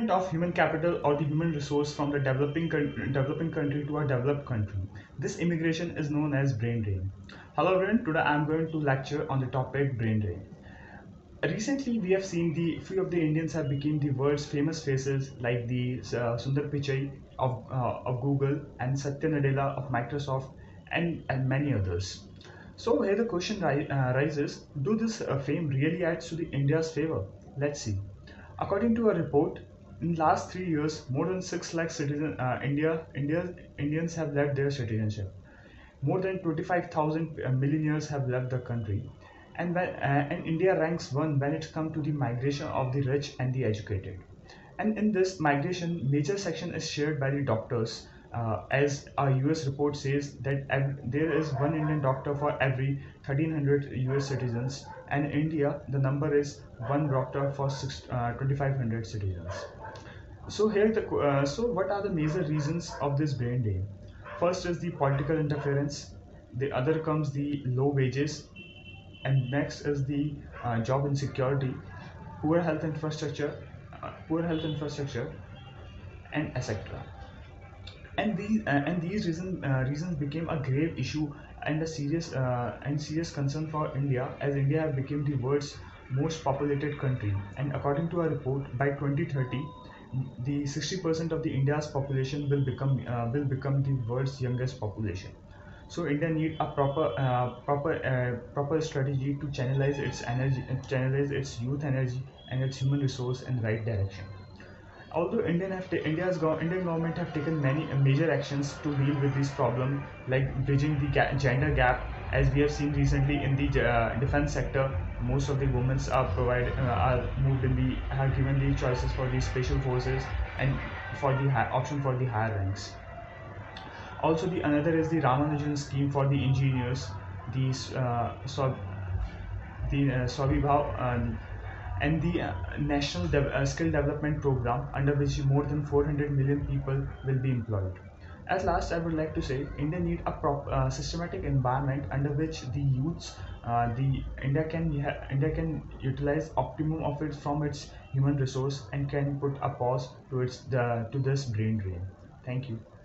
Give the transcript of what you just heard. movement of human capital or the human resource from the developing country to a developed country. This immigration is known as brain drain. Hello everyone, today I am going to lecture on the topic brain drain. Recently we have seen the few of the Indians have become the world's famous faces like the Sundar Pichai of Google and Satya Nadella of Microsoft and many others. So here the question rises, do this fame really adds to the India's favor? Let's see. According to a report, in the last 3 years, more than 6 lakh Indians have left their citizenship. More than 25,000 millionaires have left the country. And India ranks 1 when it comes to the migration of the rich and the educated. And in this migration, major section is shared by the doctors. As our US report says that there is 1 Indian doctor for every 1300 US citizens, and in India the number is 1 doctor for 2500 citizens. So here so what are the major reasons of this brain drain? First is the political interference, the other comes the low wages, and next is the job insecurity, poor health infrastructure, and etc. And these reasons became a grave issue and a serious concern for India, as India became the world's most populated country. And according to a report, by 2030, the 60% of the India's population will become the world's youngest population. So India need a proper strategy to channelize its youth energy and its human resource in the right direction. Although Indian government have taken many major actions to deal with this problem, like bridging the gender gap, as we have seen recently in the defense sector, most of the women are given the choices for the special forces and for the option for the higher ranks. Also, the another is the Ramanujan scheme for the engineers, and the National Skill Development Program, under which more than 400 million people will be employed. At last, I would like to say India need a systematic environment under which the youths, India can utilize optimum of it from its human resource and can put a pause to this brain drain. Thank you.